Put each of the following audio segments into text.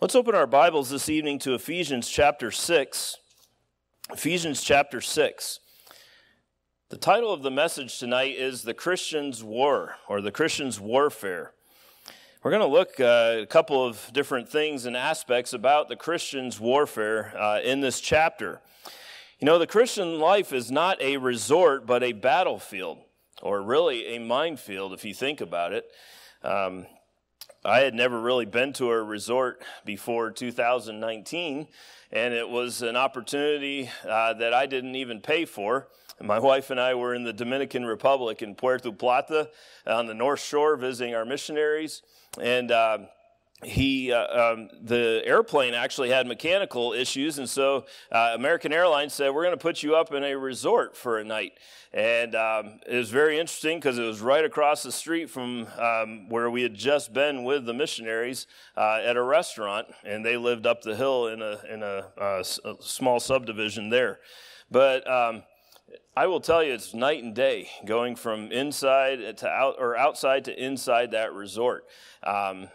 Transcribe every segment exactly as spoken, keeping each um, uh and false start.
Let's open our Bibles this evening to Ephesians chapter six. Ephesians chapter six. The title of the message tonight is The Christian's War, or The Christian's Warfare. We're going to look uh, a couple of different things and aspects about the Christian's warfare uh, in this chapter. You know, the Christian life is not a resort, but a battlefield, or really a minefield if you think about it. Um, I had never really been to a resort before two thousand nineteen, and it was an opportunity uh, that I didn't even pay for. My wife and I were in the Dominican Republic in Puerto Plata on the North Shore visiting our missionaries, and uh, he, uh, um, the airplane actually had mechanical issues, and so uh, American Airlines said, we're going to put you up in a resort for a night. And um, it was very interesting because it was right across the street from um, where we had just been with the missionaries uh, at a restaurant, and they lived up the hill in a, in a, uh, a small subdivision there. But um, I will tell you, it's night and day going from inside to out, or outside to inside that resort. Um,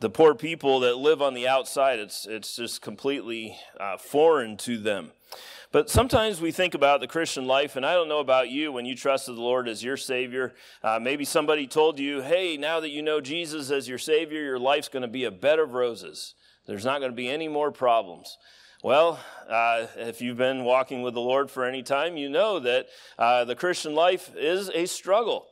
the poor people that live on the outside, it's it's just completely uh, foreign to them. But sometimes we think about the Christian life, and I don't know about you when you trusted the Lord as your Savior. Uh, maybe somebody told you, hey, now that you know Jesus as your Savior, your life's going to be a bed of roses. There's not going to be any more problems. Well, uh, if you've been walking with the Lord for any time, you know that uh, the Christian life is a struggle.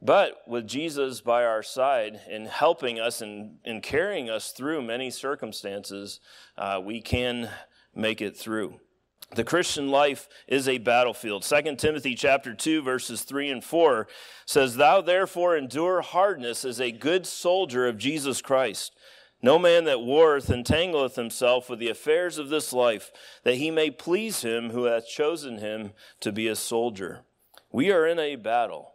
But with Jesus by our side and helping us and, and carrying us through many circumstances, uh, we can make it through. The Christian life is a battlefield. Second Timothy chapter two, verses three and four says, "Thou therefore endure hardness as a good soldier of Jesus Christ. No man that warreth entangleth himself with the affairs of this life, that he may please him who hath chosen him to be a soldier." We are in a battle.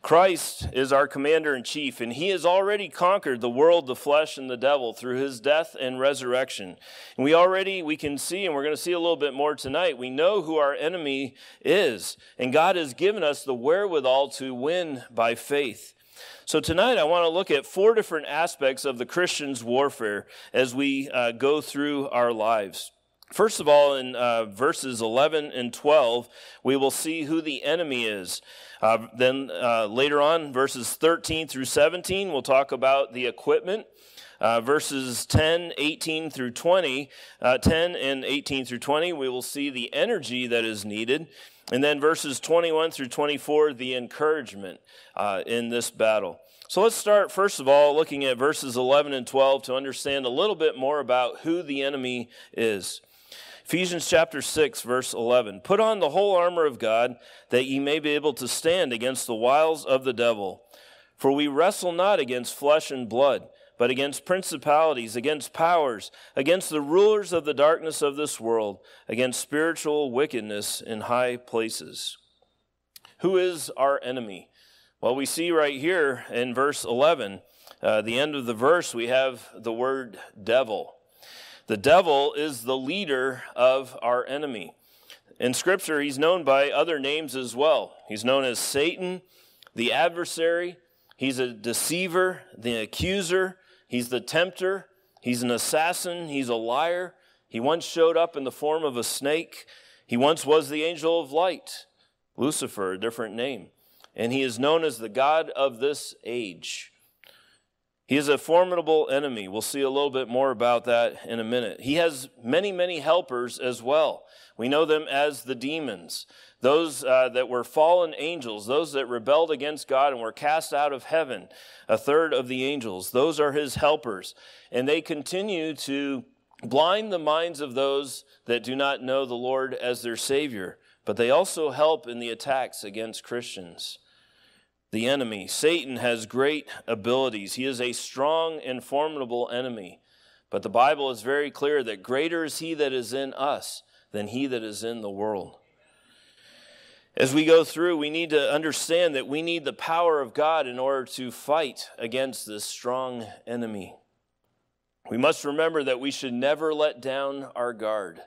Christ is our commander-in-chief, and he has already conquered the world, the flesh, and the devil through his death and resurrection. And we already, we can see, and we're going to see a little bit more tonight, we know who our enemy is, and God has given us the wherewithal to win by faith. So tonight I want to look at four different aspects of the Christian's warfare as we uh, go through our lives. First of all, in uh, verses eleven and twelve, we will see who the enemy is. Uh, then uh, later on, verses thirteen through seventeen, we'll talk about the equipment. Uh, verses ten, eighteen through twenty, uh, ten and eighteen through twenty, we will see the energy that is needed. And then verses twenty-one through twenty-four, the encouragement uh, in this battle. So let's start, first of all, looking at verses eleven and twelve to understand a little bit more about who the enemy is. Ephesians chapter six, verse eleven, "Put on the whole armor of God, that ye may be able to stand against the wiles of the devil. For we wrestle not against flesh and blood, but against principalities, against powers, against the rulers of the darkness of this world, against spiritual wickedness in high places." Who is our enemy? Well, we see right here in verse eleven, uh, the end of the verse, we have the word devil. The devil is the leader of our enemy. In Scripture, he's known by other names as well. He's known as Satan, the adversary. He's a deceiver, the accuser. He's the tempter, he's an assassin, he's a liar. He once showed up in the form of a snake. He once was the angel of light, Lucifer, a different name. And he is known as the god of this age. He is a formidable enemy. We'll see a little bit more about that in a minute. He has many, many helpers as well. We know them as the demons, those uh, that were fallen angels, those that rebelled against God and were cast out of heaven, a third of the angels. Those are his helpers, and they continue to blind the minds of those that do not know the Lord as their Savior, but they also help in the attacks against Christians. The enemy, Satan, has great abilities. He is a strong and formidable enemy, but the Bible is very clear that greater is he that is in us than he that is in the world. As we go through, we need to understand that we need the power of God in order to fight against this strong enemy. We must remember that we should never let down our guard.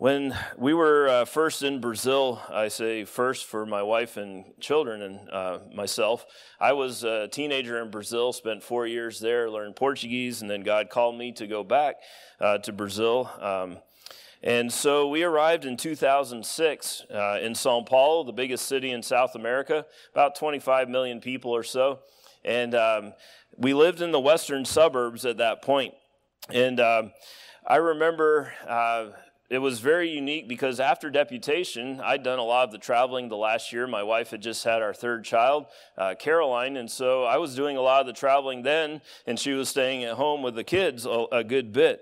When we were uh, first in Brazil, I say first for my wife and children and uh, myself, I was a teenager in Brazil, spent four years there, learned Portuguese, and then God called me to go back uh, to Brazil. Um, and so we arrived in two thousand six uh, in São Paulo, the biggest city in South America, about twenty-five million people or so. And um, we lived in the western suburbs at that point. And um, I remember... Uh, It was very unique because after deputation, I'd done a lot of the traveling the last year. My wife had just had our third child, uh, Caroline, and so I was doing a lot of the traveling then, and she was staying at home with the kids a, a good bit.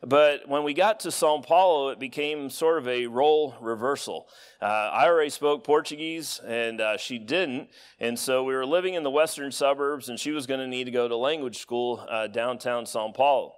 But when we got to São Paulo, it became sort of a role reversal. Uh, I already spoke Portuguese, and uh, she didn't, and so we were living in the western suburbs, and she was going to need to go to language school uh, downtown São Paulo.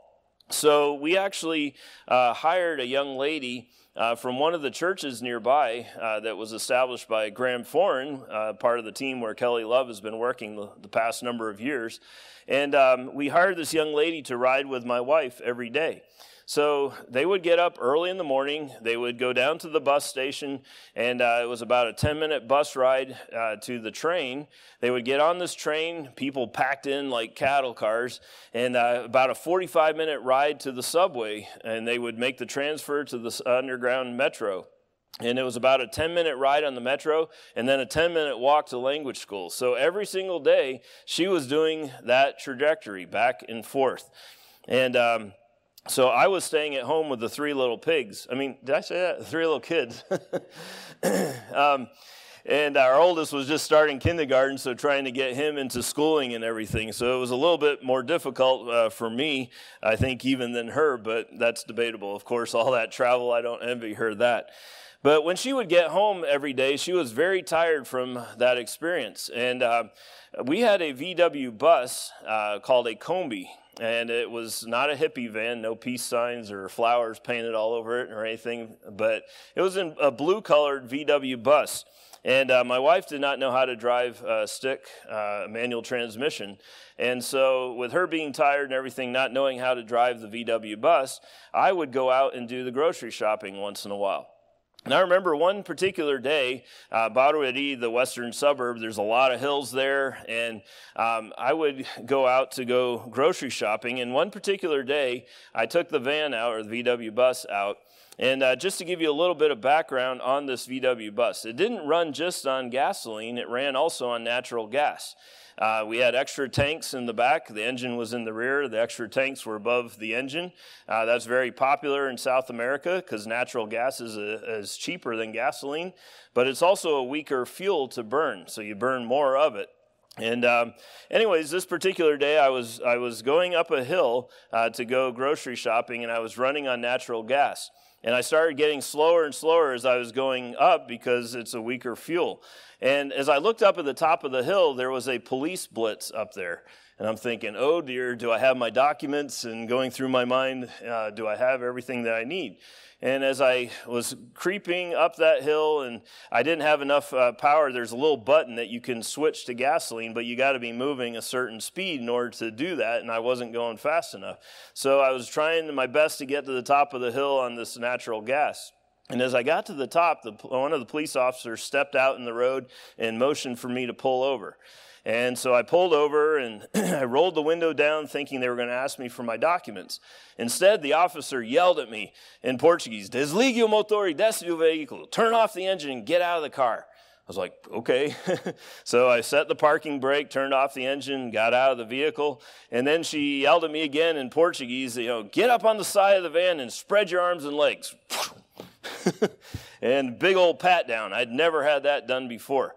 So we actually uh, hired a young lady uh, from one of the churches nearby uh, that was established by Graham Foren, uh, part of the team where Kelly Love has been working the, the past number of years. And um, we hired this young lady to ride with my wife every day. So they would get up early in the morning, they would go down to the bus station, and uh, it was about a ten-minute bus ride uh, to the train. They would get on this train, people packed in like cattle cars, and uh, about a forty-five-minute ride to the subway, and they would make the transfer to the underground metro. And it was about a ten-minute ride on the metro and then a ten-minute walk to language school. So every single day, she was doing that trajectory back and forth. And... Um, So I was staying at home with the three little pigs. I mean, did I say that? The three little kids. um, and our oldest was just starting kindergarten, so trying to get him into schooling and everything. So it was a little bit more difficult uh, for me, I think, even than her, but that's debatable. Of course, all that travel, I don't envy her that. But when she would get home every day, she was very tired from that experience. And uh, we had a V W bus uh, called a Kombi. And it was not a hippie van, no peace signs or flowers painted all over it or anything, but it was in a blue-colored V W bus. And uh, my wife did not know how to drive a stick, uh, manual transmission. And so with her being tired and everything, not knowing how to drive the V W bus, I would go out and do the grocery shopping once in a while. And I remember one particular day, uh, Barwari, the western suburb, there's a lot of hills there, and um, I would go out to go grocery shopping. And one particular day, I took the van out, or the V W bus out, and uh, just to give you a little bit of background on this V W bus, it didn't run just on gasoline, it ran also on natural gas. Uh, we had extra tanks in the back. The engine was in the rear. The extra tanks were above the engine. Uh, that's very popular in South America because natural gas is, a, is cheaper than gasoline, but it's also a weaker fuel to burn, so you burn more of it. And um, anyways, this particular day, I was, I was going up a hill uh, to go grocery shopping, and I was running on natural gas. And I started getting slower and slower as I was going up because it's a weaker fuel. And as I looked up at the top of the hill, there was a police blitz up there. And I'm thinking, oh dear, do I have my documents? And going through my mind, uh, do I have everything that I need? And as I was creeping up that hill and I didn't have enough uh, power, there's a little button that you can switch to gasoline, but you got to be moving a certain speed in order to do that, and I wasn't going fast enough. So I was trying my best to get to the top of the hill on this natural gas. And as I got to the top, the, one of the police officers stepped out in the road and motioned for me to pull over. And so I pulled over and I rolled the window down thinking they were going to ask me for my documents. Instead, the officer yelled at me in Portuguese, "Desligue o motor e desce do veículo." Turn off the engine and get out of the car. I was like, okay. So I set the parking brake, turned off the engine, got out of the vehicle, and then she yelled at me again in Portuguese, you know, "Get up on the side of the van and spread your arms and legs." And big old pat down. I'd never had that done before.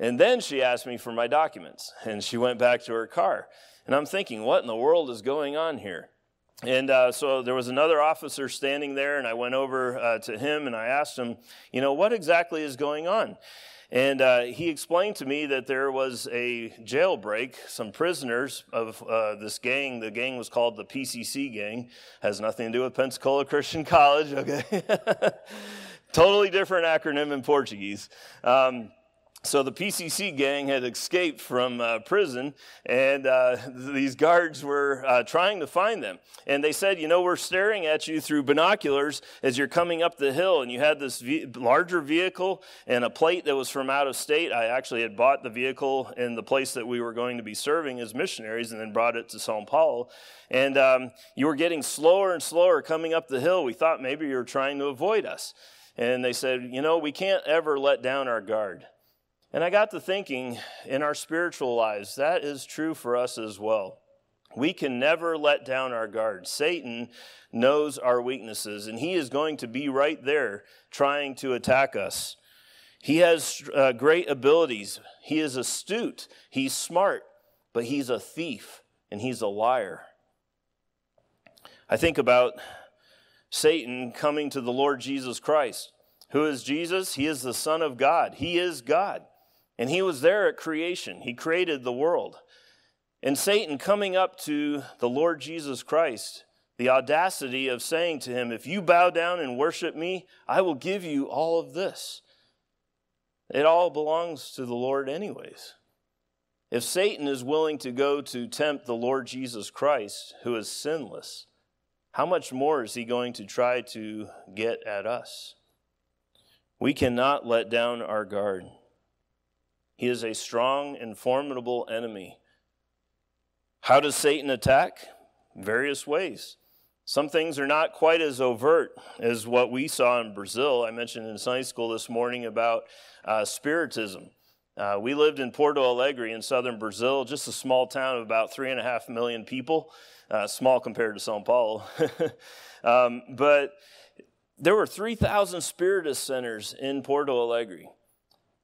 And then she asked me for my documents, and she went back to her car. And I'm thinking, what in the world is going on here? And uh, so there was another officer standing there, and I went over uh, to him, and I asked him, you know, what exactly is going on? And uh, he explained to me that there was a jailbreak, some prisoners of uh, this gang. The gang was called the P C C gang. Has nothing to do with Pensacola Christian College, okay? Totally different acronym in Portuguese. Um, So the P C C gang had escaped from uh, prison, and uh, these guards were uh, trying to find them. And they said, you know, we're staring at you through binoculars as you're coming up the hill. And you had this ve- larger vehicle and a plate that was from out of state. I actually had bought the vehicle in the place that we were going to be serving as missionaries and then brought it to São Paulo. And um, you were getting slower and slower coming up the hill. We thought maybe you were trying to avoid us. And they said, you know, we can't ever let down our guard. And I got to thinking, in our spiritual lives, that is true for us as well. We can never let down our guard. Satan knows our weaknesses, and he is going to be right there trying to attack us. He has uh, great abilities. He is astute. He's smart, but he's a thief, and he's a liar. I think about Satan coming to the Lord Jesus Christ. Who is Jesus? He is the Son of God. He is God. And he was there at creation. He created the world. And Satan coming up to the Lord Jesus Christ, the audacity of saying to him, if you bow down and worship me, I will give you all of this. It all belongs to the Lord anyways. If Satan is willing to go to tempt the Lord Jesus Christ, who is sinless, how much more is he going to try to get at us? We cannot let down our guard. He is a strong and formidable enemy. How does Satan attack? Various ways. Some things are not quite as overt as what we saw in Brazil. I mentioned in Sunday school this morning about uh, spiritism. Uh, we lived in Porto Alegre in southern Brazil, just a small town of about three and a half million people, uh, small compared to São Paulo. um, but... There were three thousand spiritist centers in Porto Alegre,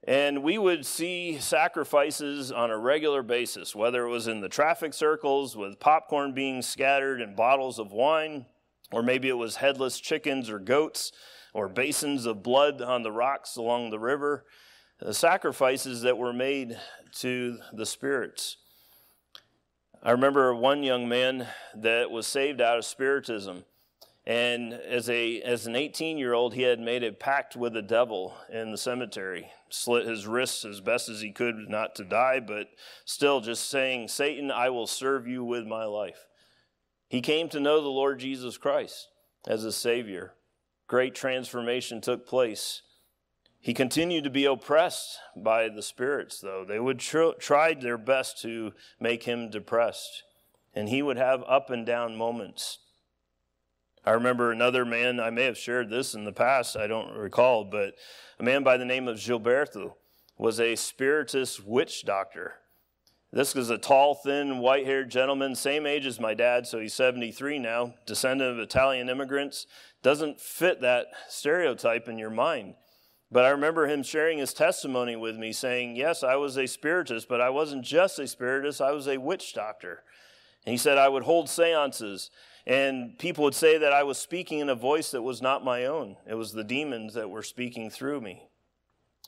and we would see sacrifices on a regular basis, whether it was in the traffic circles with popcorn being scattered and bottles of wine, or maybe it was headless chickens or goats or basins of blood on the rocks along the river, the sacrifices that were made to the spirits. I remember one young man that was saved out of spiritism. And as a as an eighteen-year-old, he had made a pact with the devil in the cemetery, slit his wrists as best as he could not to die, but still just saying, Satan, I will serve you with my life. He came to know the Lord Jesus Christ as his Savior. Great transformation took place. He continued to be oppressed by the spirits, though. They would tr- try their best to make him depressed, and he would have up and down moments. I remember another man, I may have shared this in the past, I don't recall, but a man by the name of Gilberto was a spiritist witch doctor. This was a tall, thin, white-haired gentleman, same age as my dad, so he's seventy-three now, descendant of Italian immigrants. Doesn't fit that stereotype in your mind. But I remember him sharing his testimony with me, saying, yes, I was a spiritist, but I wasn't just a spiritist, I was a witch doctor. And he said, I would hold seances. And people would say that I was speaking in a voice that was not my own. It was the demons that were speaking through me.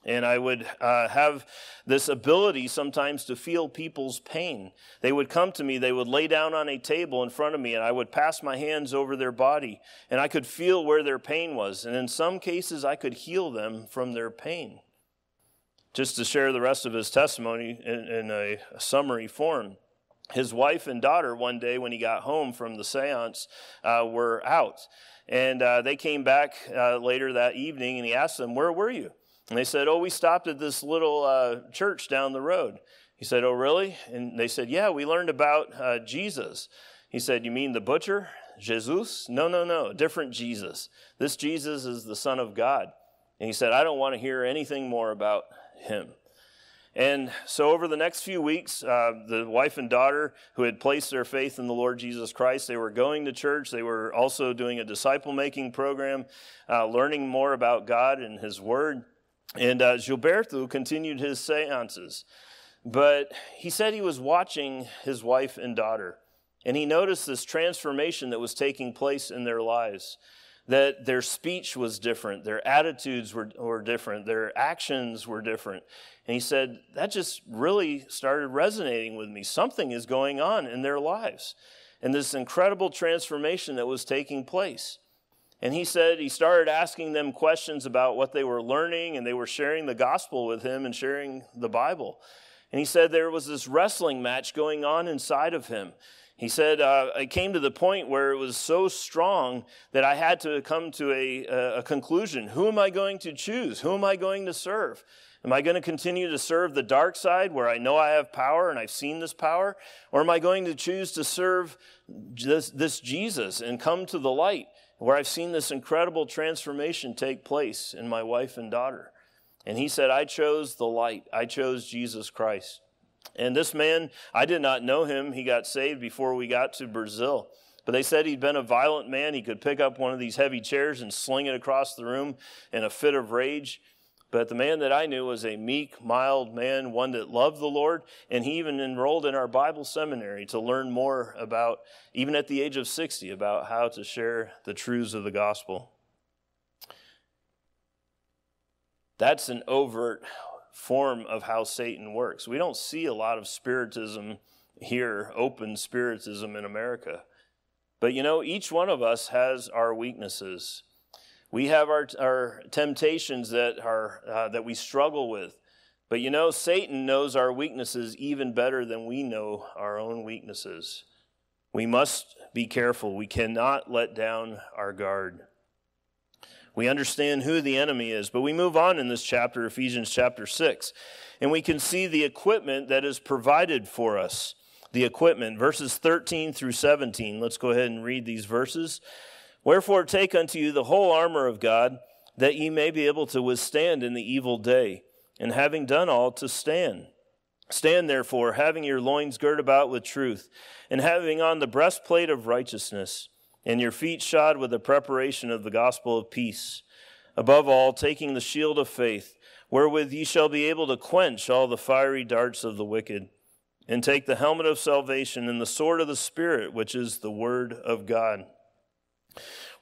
And I would uh, have this ability sometimes to feel people's pain. They would come to me. They would lay down on a table in front of me, and I would pass my hands over their body, and I could feel where their pain was. And in some cases, I could heal them from their pain. Just to share the rest of his testimony in, in a, a summary form. His wife and daughter, one day when he got home from the seance, uh, were out. And uh, they came back uh, later that evening, and he asked them, where were you? And they said, oh, we stopped at this little uh, church down the road. He said, oh, really? And they said, yeah, we learned about uh, Jesus. He said, you mean the butcher? Jesus? No, no, no, different Jesus. This Jesus is the Son of God. And he said, I don't want to hear anything more about him. And so over the next few weeks, uh, the wife and daughter who had placed their faith in the Lord Jesus Christ, they were going to church. They were also doing a disciple-making program, uh, learning more about God and his word. And uh, Gilberto continued his seances. But he said he was watching his wife and daughter, and he noticed this transformation that was taking place in their lives. That their speech was different, their attitudes were, were different, their actions were different. And he said, that just really started resonating with me. Something is going on in their lives. And this incredible transformation that was taking place. And he said he started asking them questions about what they were learning, and they were sharing the gospel with him and sharing the Bible. And he said there was this wrestling match going on inside of him. He said, uh, I came to the point where it was so strong that I had to come to a, a conclusion. Who am I going to choose? Who am I going to serve? Am I going to continue to serve the dark side where I know I have power and I've seen this power? Or am I going to choose to serve this, this Jesus and come to the light where I've seen this incredible transformation take place in my wife and daughter? And he said, I chose the light. I chose Jesus Christ. And this man, I did not know him. He got saved before we got to Brazil. But they said he'd been a violent man. He could pick up one of these heavy chairs and sling it across the room in a fit of rage. But the man that I knew was a meek, mild man, one that loved the Lord. And he even enrolled in our Bible seminary to learn more about, even at the age of sixty, about how to share the truths of the gospel. That's an overt form of how Satan works. We don't see a lot of spiritism here, open spiritism in America. But you know, each one of us has our weaknesses. We have our, our temptations that, are, uh, that we struggle with. But you know, Satan knows our weaknesses even better than we know our own weaknesses. We must be careful. We cannot let down our guard. We understand who the enemy is, but we move on in this chapter, Ephesians chapter six, and we can see the equipment that is provided for us, the equipment, verses thirteen through seventeen. Let's go ahead and read these verses. Wherefore take unto you the whole armor of God, that ye may be able to withstand in the evil day, and having done all, to stand. Stand therefore, having your loins girt about with truth, and having on the breastplate of righteousness, and your feet shod with the preparation of the gospel of peace. Above all, taking the shield of faith, wherewith ye shall be able to quench all the fiery darts of the wicked, and take the helmet of salvation and the sword of the Spirit, which is the word of God.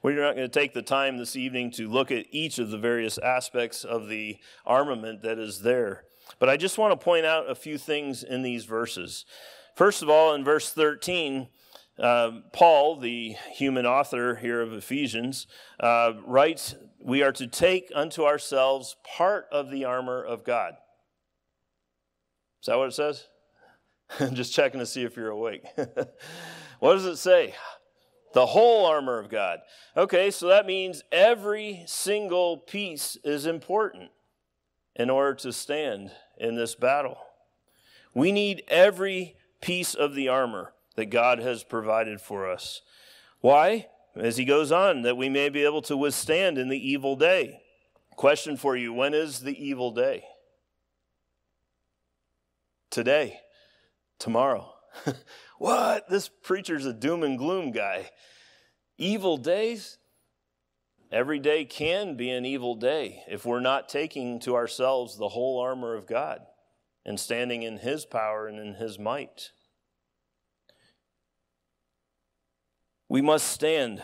We're not going to take the time this evening to look at each of the various aspects of the armament that is there, but I just want to point out a few things in these verses. First of all, in verse thirteen, Uh, Paul, the human author here of Ephesians, uh, writes, we are to take unto ourselves part of the armor of God. Is that what it says? I'm just checking to see if you're awake. What does it say? The whole armor of God. Okay, so that means every single piece is important in order to stand in this battle. We need every piece of the armor that God has provided for us. Why? As he goes on, that we may be able to withstand in the evil day. Question for you, when is the evil day? Today. Tomorrow. What? This preacher's a doom and gloom guy. Evil days? Every day can be an evil day if we're not taking to ourselves the whole armor of God and standing in his power and in his might. We must stand.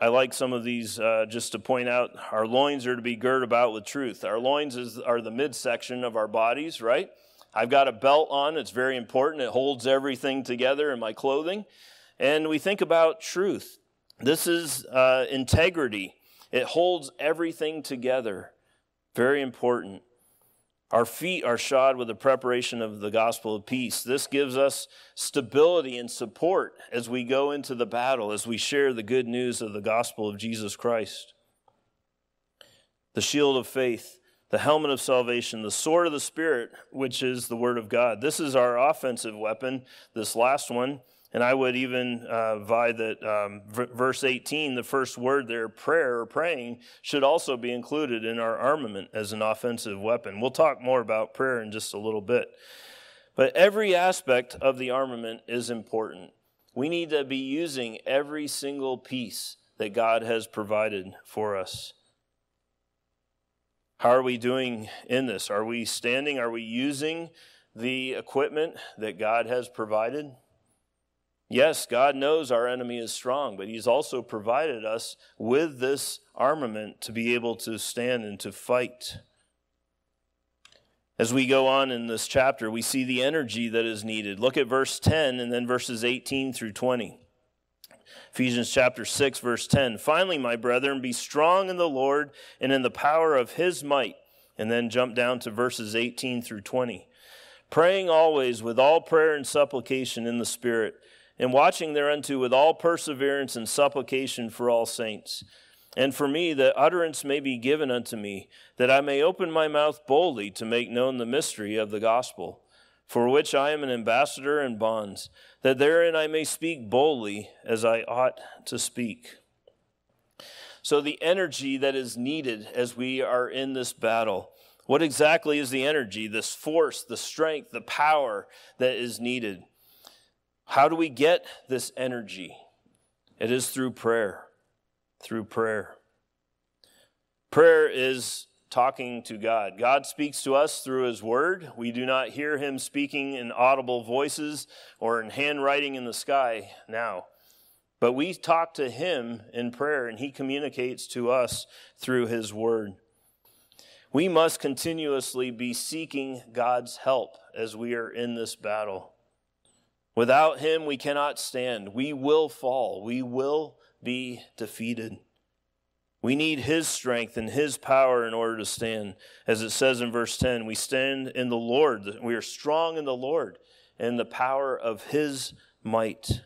I like some of these uh, just to point out. Our loins are to be girt about with truth. Our loins is, are the midsection of our bodies, right? I've got a belt on. It's very important. It holds everything together in my clothing. And we think about truth. This is uh, integrity. It holds everything together. Very important. Our feet are shod with the preparation of the gospel of peace. This gives us stability and support as we go into the battle, as we share the good news of the gospel of Jesus Christ. The shield of faith, the helmet of salvation, the sword of the Spirit, which is the word of God. This is our offensive weapon, this last one. And I would even uh, vie that um, verse eighteen, the first word there, prayer or praying, should also be included in our armament as an offensive weapon. We'll talk more about prayer in just a little bit. But every aspect of the armament is important. We need to be using every single piece that God has provided for us. How are we doing in this? Are we standing? Are we using the equipment that God has provided? Yes, God knows our enemy is strong, but he's also provided us with this armament to be able to stand and to fight. As we go on in this chapter, we see the energy that is needed. Look at verse ten and then verses eighteen through twenty. Ephesians chapter six, verse ten. Finally, my brethren, be strong in the Lord and in the power of his might. And then jump down to verses eighteen through twenty. Praying always with all prayer and supplication in the Spirit, and watching thereunto with all perseverance and supplication for all saints. And for me, that utterance may be given unto me, that I may open my mouth boldly to make known the mystery of the gospel, for which I am an ambassador in bonds, that therein I may speak boldly as I ought to speak. So the energy that is needed as we are in this battle. What exactly is the energy, this force, the strength, the power that is needed? How do we get this energy? It is through prayer, through prayer. Prayer is talking to God. God speaks to us through his word. We do not hear him speaking in audible voices or in handwriting in the sky now. But we talk to him in prayer, and he communicates to us through his word. We must continuously be seeking God's help as we are in this battle. Without him, we cannot stand. We will fall. We will be defeated. We need his strength and his power in order to stand. As it says in verse ten, we stand in the Lord. We are strong in the Lord and the power of his might.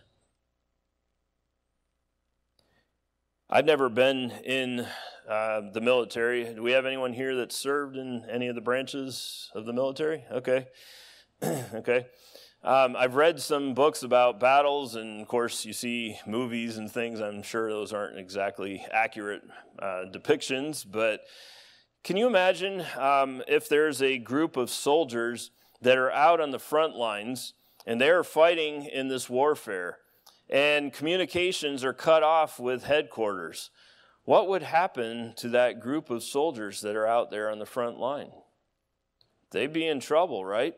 I've never been in uh, the military. Do we have anyone here that served in any of the branches of the military? Okay. Okay. Um, I've read some books about battles, and, of course, you see movies and things. I'm sure those aren't exactly accurate uh, depictions, but can you imagine um, if there's a group of soldiers that are out on the front lines, and they're fighting in this warfare, and communications are cut off with headquarters? What would happen to that group of soldiers that are out there on the front line? They'd be in trouble, right?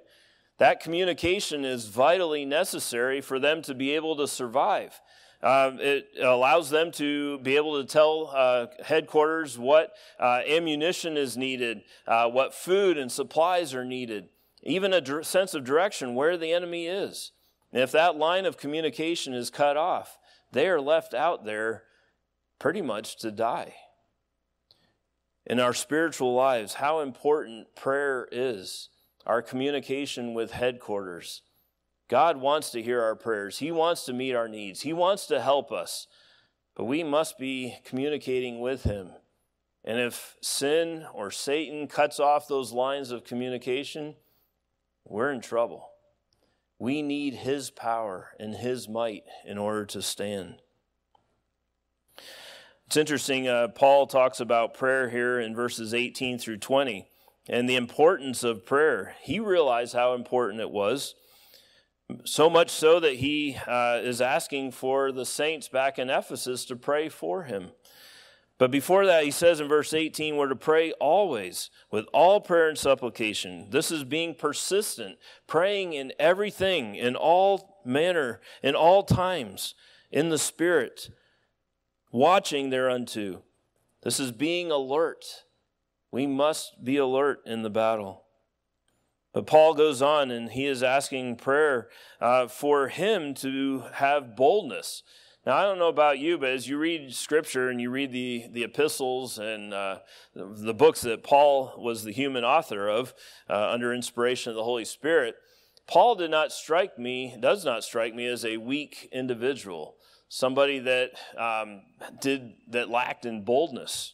That communication is vitally necessary for them to be able to survive. Uh, it allows them to be able to tell uh, headquarters what uh, ammunition is needed, uh, what food and supplies are needed, even a sense of direction where the enemy is. And if that line of communication is cut off, they are left out there pretty much to die. In our spiritual lives, how important prayer is, our communication with headquarters. God wants to hear our prayers. He wants to meet our needs. He wants to help us, but we must be communicating with him. And if sin or Satan cuts off those lines of communication, we're in trouble. We need his power and his might in order to stand. It's interesting, uh, Paul talks about prayer here in verses eighteen through twenty and the importance of prayer. He realized how important it was, so much so that he uh, is asking for the saints back in Ephesus to pray for him. But before that, he says in verse eighteen, we're to pray always with all prayer and supplication. This is being persistent, praying in everything, in all manner, in all times, in the Spirit, watching thereunto. This is being alert. We must be alert in the battle. But Paul goes on, and he is asking prayer uh, for him to have boldness. Now, I don't know about you, but as you read Scripture and you read the, the epistles and uh, the, the books that Paul was the human author of uh, under inspiration of the Holy Spirit, Paul did not strike me, does not strike me as a weak individual, somebody that, um, did, that lacked in boldness.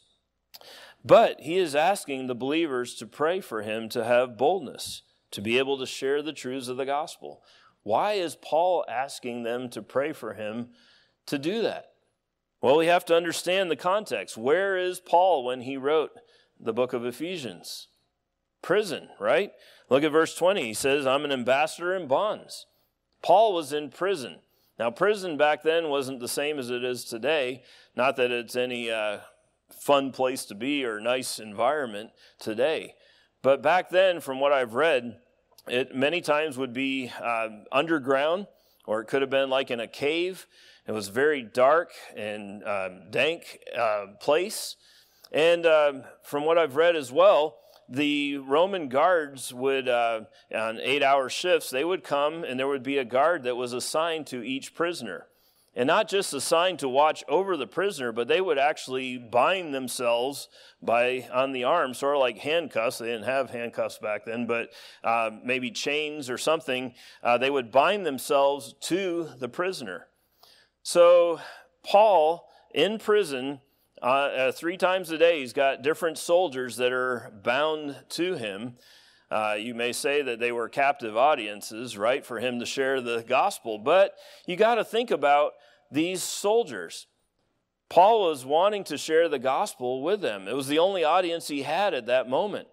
But he is asking the believers to pray for him to have boldness, to be able to share the truths of the gospel. Why is Paul asking them to pray for him to do that? Well, we have to understand the context. Where is Paul when he wrote the book of Ephesians? Prison, right? Look at verse twenty. He says, I'm an ambassador in bonds. Paul was in prison. Now, prison back then wasn't the same as it is today. Not that it's any uh, fun place to be or nice environment today. But back then, from what I've read, it many times would be uh, underground, or it could have been like in a cave. It was a very dark and uh, dank uh, place. And uh, from what I've read as well, the Roman guards would, uh, on eight-hour shifts, they would come, and there would be a guard that was assigned to each prisoner. and not just assigned to watch over the prisoner, but they would actually bind themselves by on the arm, sort of like handcuffs. They didn't have handcuffs back then, but uh, maybe chains or something. Uh, they would bind themselves to the prisoner. So Paul, in prison, uh, uh, three times a day, he's got different soldiers that are bound to him. Uh, you may say that they were captive audiences, right, for him to share the gospel. But you got to think about these soldiers. Paul was wanting to share the gospel with them. It was the only audience he had at that moment.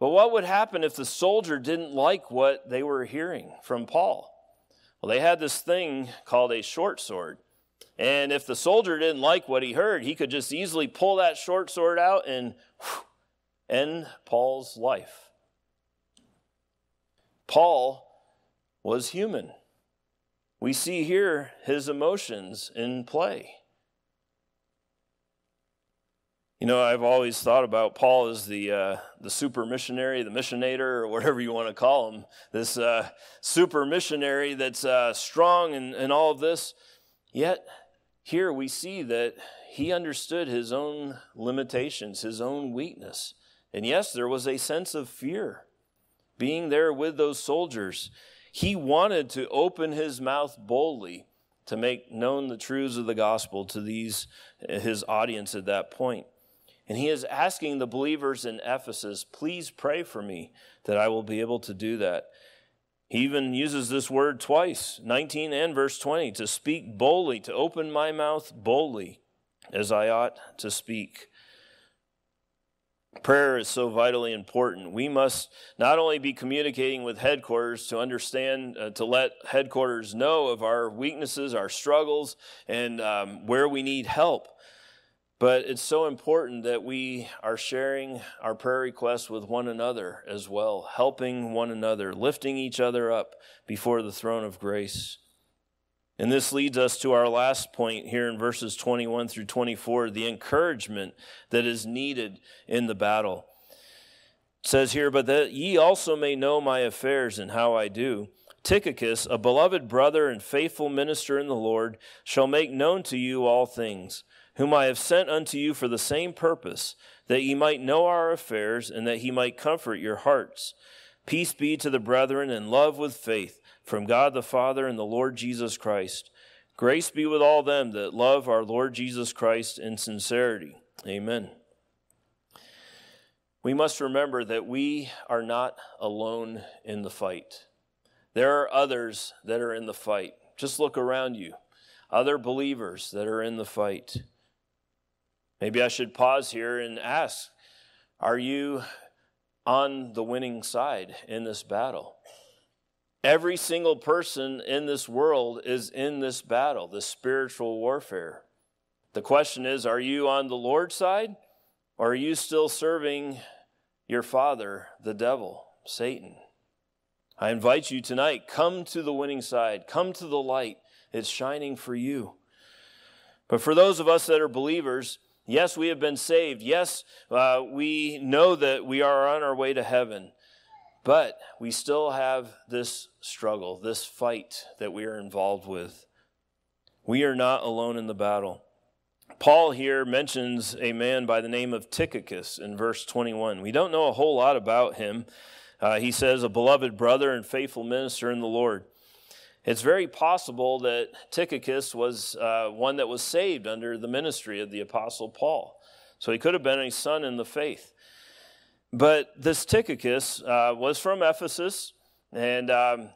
But what would happen if the soldier didn't like what they were hearing from Paul? Well, they had this thing called a short sword. And if the soldier didn't like what he heard, he could just easily pull that short sword out and whew, end Paul's life. Paul was human. We see here his emotions in play. You know, I've always thought about Paul as the uh, the super missionary, the missionator, or whatever you want to call him. This uh, super missionary that's uh, strong in, in all of this. Yet here we see that he understood his own limitations, his own weakness. And yes, there was a sense of fear. Being there with those soldiers, he wanted to open his mouth boldly to make known the truths of the gospel to these his audience at that point. And he is asking the believers in Ephesus, please pray for me that I will be able to do that. He even uses this word twice, nineteen and verse twenty, to speak boldly, to open my mouth boldly as I ought to speak. Prayer is so vitally important. We must not only be communicating with headquarters to understand, uh, to let headquarters know of our weaknesses, our struggles, and um, where we need help, but it's so important that we are sharing our prayer requests with one another as well, helping one another, lifting each other up before the throne of grace. And this leads us to our last point here in verses twenty-one through twenty-four, the encouragement that is needed in the battle. It says here, but that ye also may know my affairs and how I do. Tychicus, a beloved brother and faithful minister in the Lord, shall make known to you all things, whom I have sent unto you for the same purpose, that ye might know our affairs and that he might comfort your hearts. Peace be to the brethren and love with faith. From God the Father and the Lord Jesus Christ. Grace be with all them that love our Lord Jesus Christ in sincerity. Amen. We must remember that we are not alone in the fight. There are others that are in the fight. Just look around you. Other believers that are in the fight. Maybe I should pause here and ask, are you on the winning side in this battle? Every single person in this world is in this battle, this spiritual warfare. The question is, are you on the Lord's side, or are you still serving your father, the devil, Satan? I invite you tonight, come to the winning side. Come to the light. It's shining for you. But for those of us that are believers, yes, we have been saved. Yes, uh, we know that we are on our way to heaven. But we still have this struggle, this fight that we are involved with. We are not alone in the battle. Paul here mentions a man by the name of Tychicus in verse twenty-one. We don't know a whole lot about him. Uh, he says, a beloved brother and faithful minister in the Lord. It's very possible that Tychicus was uh, one that was saved under the ministry of the Apostle Paul. So he could have been a son in the faith. But this Tychicus uh, was from Ephesus, and um,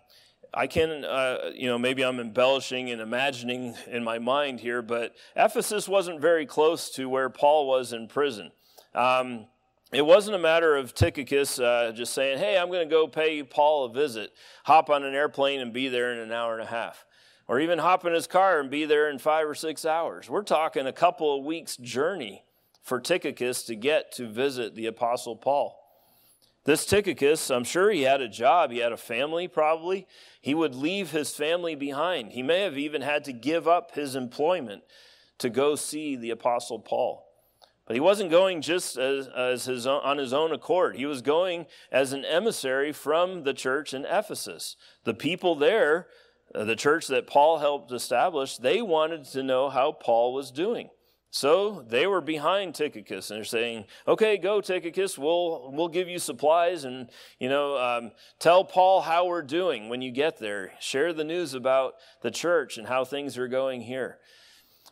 I can, uh, you know, maybe I'm embellishing and imagining in my mind here, but Ephesus wasn't very close to where Paul was in prison. Um, it wasn't a matter of Tychicus uh, just saying, hey, I'm going to go pay Paul a visit, hop on an airplane and be there in an hour and a half, or even hop in his car and be there in five or six hours. We're talking a couple of weeks' journey for Tychicus to get to visit the Apostle Paul. This Tychicus, I'm sure he had a job. He had a family, probably. He would leave his family behind. He may have even had to give up his employment to go see the Apostle Paul. But he wasn't going just as, as his own, on his own accord. He was going as an emissary from the church in Ephesus. The people there the church that Paul helped establish, they wanted to know how Paul was doing. So they were behind Tychicus, and they're saying, okay, go Tychicus, we'll we'll give you supplies, and you know, um, tell Paul how we're doing when you get there. Share the news about the church and how things are going here.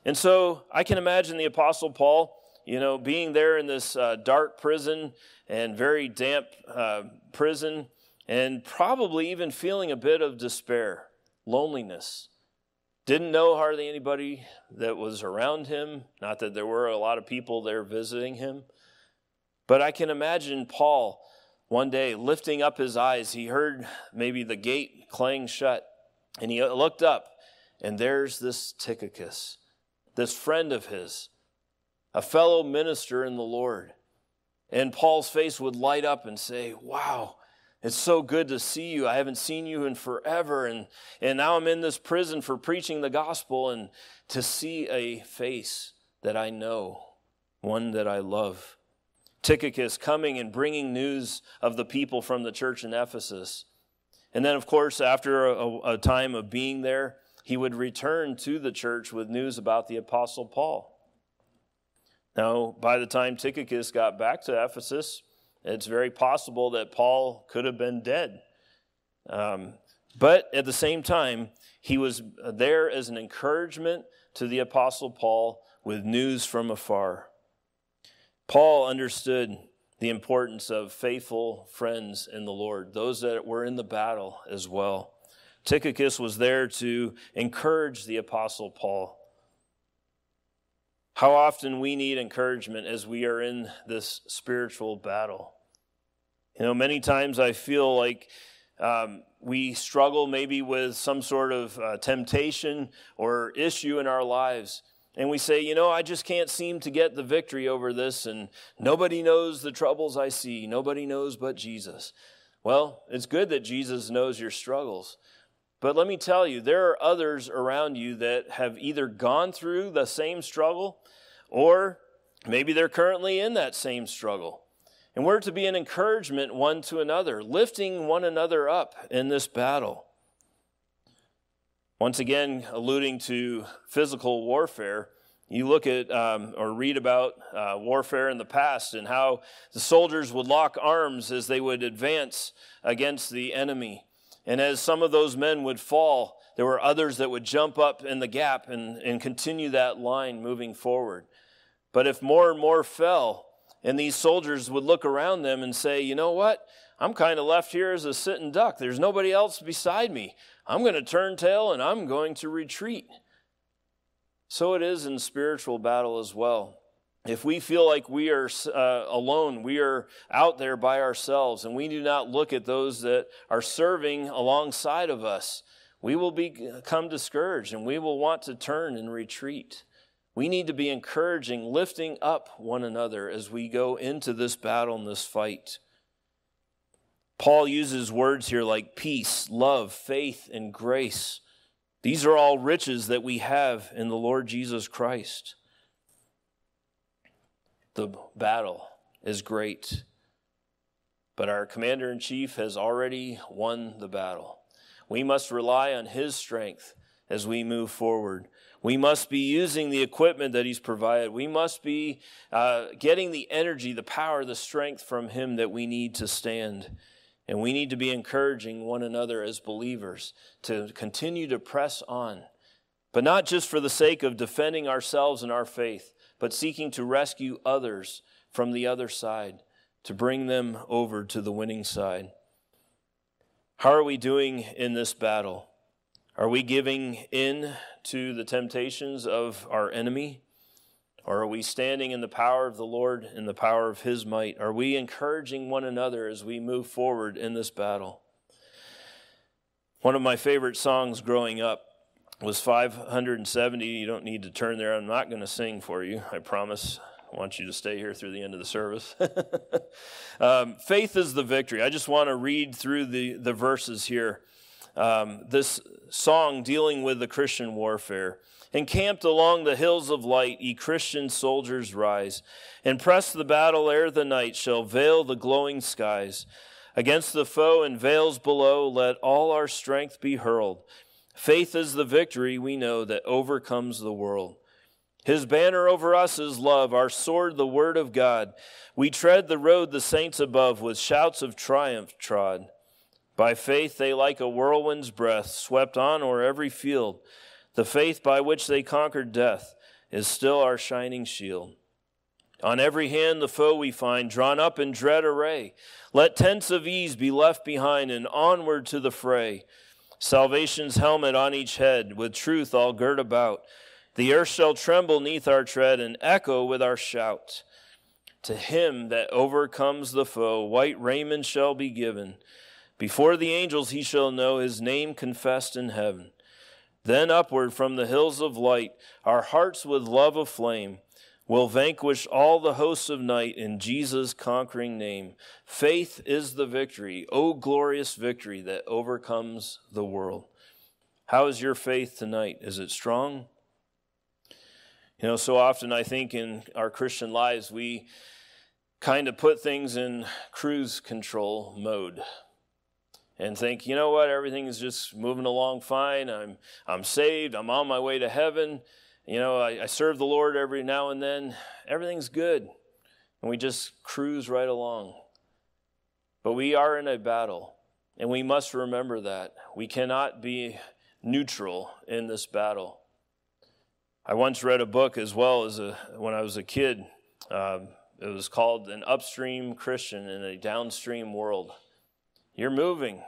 And so I can imagine the Apostle Paul, you know, being there in this uh, dark prison and very damp uh, prison, and probably even feeling a bit of despair, loneliness. Didn't know hardly anybody that was around him. Not that there were a lot of people there visiting him. But I can imagine Paul one day lifting up his eyes. He heard maybe the gate clang shut, and he looked up, and there's this Tychicus, this friend of his, a fellow minister in the Lord. And Paul's face would light up and say, wow, it's so good to see you. I haven't seen you in forever, and, and now I'm in this prison for preaching the gospel, and to see a face that I know, one that I love. Tychicus coming and bringing news of the people from the church in Ephesus. And then, of course, after a, a time of being there, he would return to the church with news about the Apostle Paul. Now, by the time Tychicus got back to Ephesus, it's very possible that Paul could have been dead. Um, but at the same time, he was there as an encouragement to the Apostle Paul with news from afar. Paul understood the importance of faithful friends in the Lord, those that were in the battle as well. Tychicus was there to encourage the Apostle Paul. How often we need encouragement as we are in this spiritual battle. You know, many times I feel like um, we struggle maybe with some sort of uh, temptation or issue in our lives. And we say, you know, I just can't seem to get the victory over this. And nobody knows the troubles I see. Nobody knows but Jesus. Well, it's good that Jesus knows your struggles. But let me tell you, there are others around you that have either gone through the same struggle, or maybe they're currently in that same struggle. And we're to be an encouragement one to another, lifting one another up in this battle. Once again, alluding to physical warfare, you look at um, or read about uh, warfare in the past and how the soldiers would lock arms as they would advance against the enemy. And as some of those men would fall, there were others that would jump up in the gap and, and continue that line moving forward. But if more and more fell, and these soldiers would look around them and say, you know what, I'm kind of left here as a sitting duck. There's nobody else beside me. I'm going to turn tail and I'm going to retreat. So it is in spiritual battle as well. If we feel like we are uh, alone, we are out there by ourselves, and we do not look at those that are serving alongside of us, we will become discouraged, and we will want to turn and retreat. We need to be encouraging, lifting up one another as we go into this battle and this fight. Paul uses words here like peace, love, faith, and grace. These are all riches that we have in the Lord Jesus Christ. The battle is great, but our commander-in-chief has already won the battle. We must rely on his strength as we move forward. We must be using the equipment that he's provided. We must be uh, getting the energy, the power, the strength from him that we need to stand. And we need to be encouraging one another as believers to continue to press on, but not just for the sake of defending ourselves and our faith, but seeking to rescue others from the other side, to bring them over to the winning side. How are we doing in this battle? Are we giving in to the temptations of our enemy? Or are we standing in the power of the Lord and the power of his might? Are we encouraging one another as we move forward in this battle? One of my favorite songs growing up was five hundred seventy. You don't need to turn there. I'm not going to sing for you, I promise. I want you to stay here through the end of the service. um, faith is the victory. I just want to read through the, the verses here. Um, this song dealing with the Christian warfare. Encamped along the hills of light, ye Christian soldiers rise, and press the battle ere the night shall veil the glowing skies. Against the foe in veils below, let all our strength be hurled. Faith is the victory we know that overcomes the world. His banner over us is love, our sword the word of God. We tread the road the saints above with shouts of triumph trod. By faith they like a whirlwind's breath swept on o'er every field. The faith by which they conquered death is still our shining shield. On every hand the foe we find drawn up in dread array. Let tents of ease be left behind and onward to the fray. Salvation's helmet on each head, with truth all girt about. The earth shall tremble 'neath our tread and echo with our shout. To him that overcomes the foe, white raiment shall be given. Before the angels he shall know his name confessed in heaven. Then upward from the hills of light, our hearts with love aflame, will vanquish all the hosts of night in Jesus' conquering name. Faith is the victory, O glorious victory that overcomes the world. How is your faith tonight? Is it strong? You know, so often I think in our Christian lives, we kind of put things in cruise control mode and think, you know what, everything is just moving along fine. I'm, I'm saved. I'm on my way to heaven. You know, I, I serve the Lord every now and then. Everything's good. And we just cruise right along. But we are in a battle, and we must remember that. We cannot be neutral in this battle. I once read a book as well as a, when I was a kid. Um, it was called An Upstream Christian in a Downstream World. You're moving.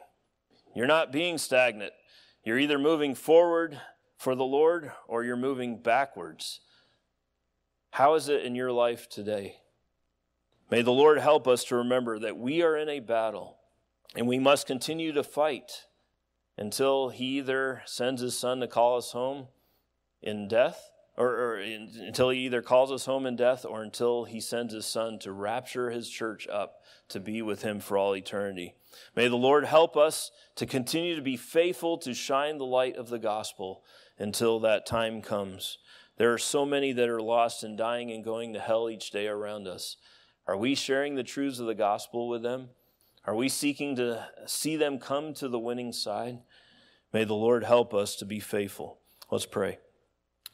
You're not being stagnant. You're either moving forward for the Lord or you're moving backwards. How is it in your life today? May the Lord help us to remember that we are in a battle and we must continue to fight until he either sends his son to call us home in death, or, or in, until he either calls us home in death, or until he sends his son to rapture his church up to be with him for all eternity. May the Lord help us to continue to be faithful to shine the light of the gospel until that time comes. There are so many that are lost and dying and going to hell each day around us. Are we sharing the truths of the gospel with them? Are we seeking to see them come to the winning side? May the Lord help us to be faithful. Let's pray.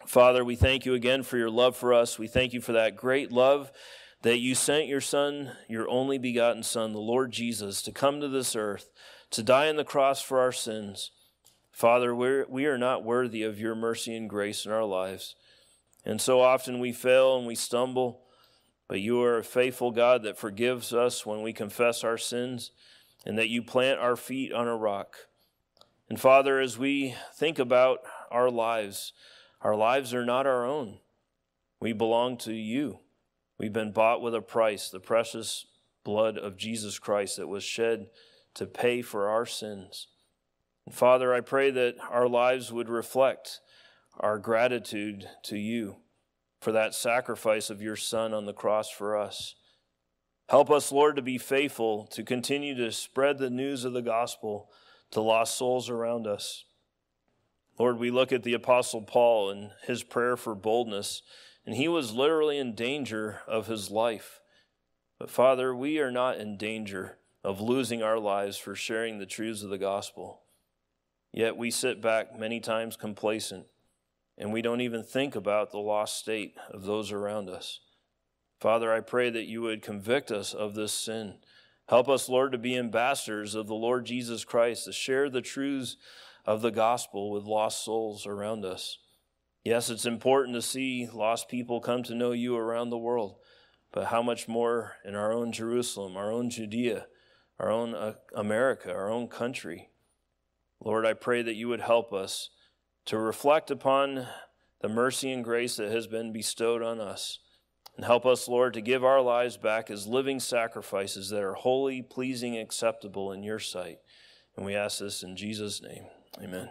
Father, we thank you again for your love for us. We thank you for that great love that you sent your Son, your only begotten Son, the Lord Jesus, to come to this earth, to die on the cross for our sins. Father, we're, we are not worthy of your mercy and grace in our lives. And so often we fail and we stumble, but you are a faithful God that forgives us when we confess our sins and that you plant our feet on a rock. And Father, as we think about our lives, our lives are not our own. We belong to you. We've been bought with a price, the precious blood of Jesus Christ that was shed to pay for our sins. And Father, I pray that our lives would reflect our gratitude to you for that sacrifice of your Son on the cross for us. Help us, Lord, to be faithful, to continue to spread the news of the gospel to lost souls around us. Lord, we look at the Apostle Paul and his prayer for boldness, and he was literally in danger of his life. But Father, we are not in danger of losing our lives for sharing the truths of the gospel. Yet we sit back many times complacent, and we don't even think about the lost state of those around us. Father, I pray that you would convict us of this sin. Help us, Lord, to be ambassadors of the Lord Jesus Christ, to share the truths of the gospel with lost souls around us. Yes, it's important to see lost people come to know you around the world, but how much more in our own Jerusalem, our own Judea, our own uh, America, our own country. Lord, I pray that you would help us to reflect upon the mercy and grace that has been bestowed on us, and help us, Lord, to give our lives back as living sacrifices that are holy, pleasing, acceptable in your sight. And we ask this in Jesus' name. Amen.